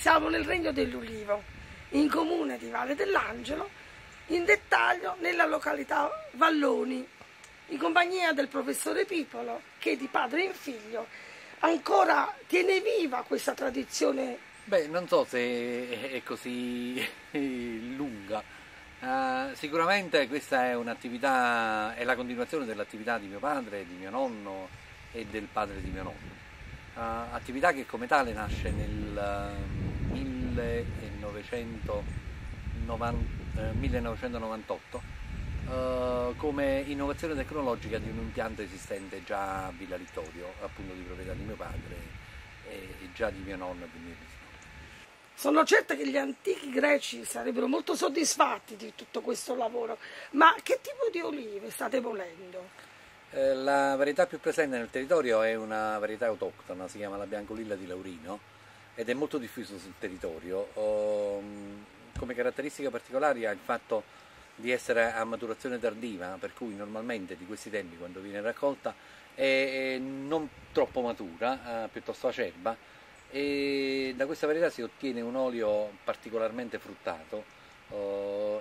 Siamo nel Regno dell'Ulivo, in comune di Valle dell'Angelo, in dettaglio nella località Valloni, in compagnia del professore Pipolo, che di padre in figlio ancora tiene viva questa tradizione. Beh, non so se è così lunga. Sicuramente questa è un'attività, è la continuazione dell'attività di mio padre, di mio nonno e del padre di mio nonno. Attività che come tale nasce nel 1998 come innovazione tecnologica di un impianto esistente già a Villa Littorio, appunto di proprietà di mio padre e già di mio nonno e di mio bisnonno. Sono certa che gli antichi greci sarebbero molto soddisfatti di tutto questo lavoro, ma che tipo di olive state volendo? La varietà più presente nel territorio è una varietà autoctona, si chiama la Biancolilla di Laurino ed è molto diffusa sul territorio. Come caratteristica particolare ha il fatto di essere a maturazione tardiva, per cui normalmente di questi tempi quando viene raccolta è non troppo matura, piuttosto acerba, e da questa varietà si ottiene un olio particolarmente fruttato,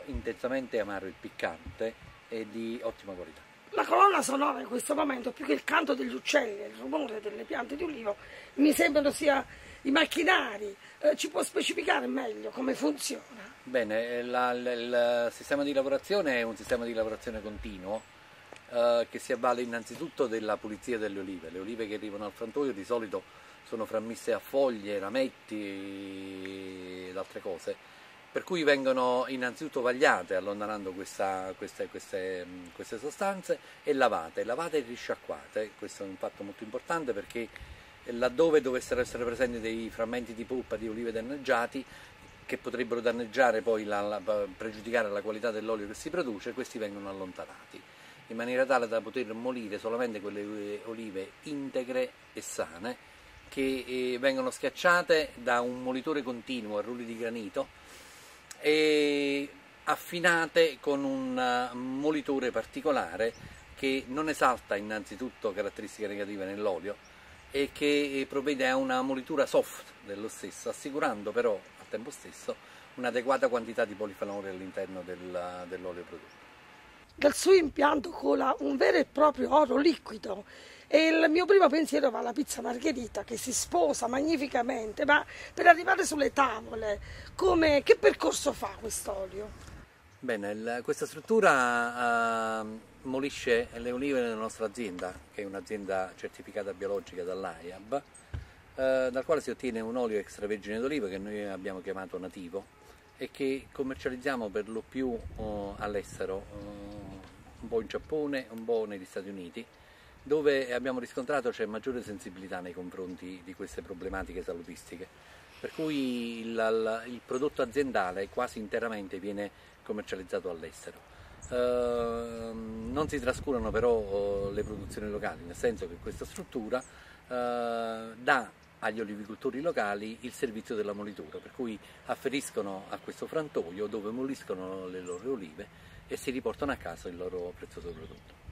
intensamente amaro e piccante e di ottima qualità. La colonna sonora in questo momento, più che il canto degli uccelli e il rumore delle piante di ulivo, mi sembrano sia i macchinari. Ci può specificare meglio come funziona? Bene, il sistema di lavorazione è un sistema di lavorazione continuo che si avvale innanzitutto della pulizia delle olive. Le olive che arrivano al frantoio di solito sono frammesse a foglie, rametti ed altre cose, per cui vengono innanzitutto vagliate allontanando queste sostanze e lavate e risciacquate. Questo è un fatto molto importante perché laddove dovessero essere presenti dei frammenti di polpa di olive danneggiati che potrebbero danneggiare poi, pregiudicare la qualità dell'olio che si produce, questi vengono allontanati, in maniera tale da poter molire solamente quelle olive integre e sane che vengono schiacciate da un molitore continuo a rulli di granito e affinate con un molitore particolare che non esalta innanzitutto caratteristiche negative nell'olio e che provvede a una molitura soft dello stesso, assicurando però al tempo stesso un'adeguata quantità di polifenoli all'interno dell'olio prodotto. Dal suo impianto cola un vero e proprio oro liquido e il mio primo pensiero va alla pizza margherita che si sposa magnificamente, ma per arrivare sulle tavole, che percorso fa quest'olio? Bene, questa struttura molisce le olive della nostra azienda, che è un'azienda certificata biologica dall'AIAB, dal quale si ottiene un olio extravergine d'oliva che noi abbiamo chiamato nativo e che commercializziamo per lo più all'estero, un po' in Giappone, un po' negli Stati Uniti, dove abbiamo riscontrato c'è maggiore sensibilità nei confronti di queste problematiche salutistiche, per cui il prodotto aziendale quasi interamente viene commercializzato all'estero. Non si trascurano però le produzioni locali, nel senso che questa struttura dà agli olivicoltori locali il servizio della molitura, per cui afferiscono a questo frantoio dove moliscono le loro olive e si riportano a casa il loro prezioso prodotto.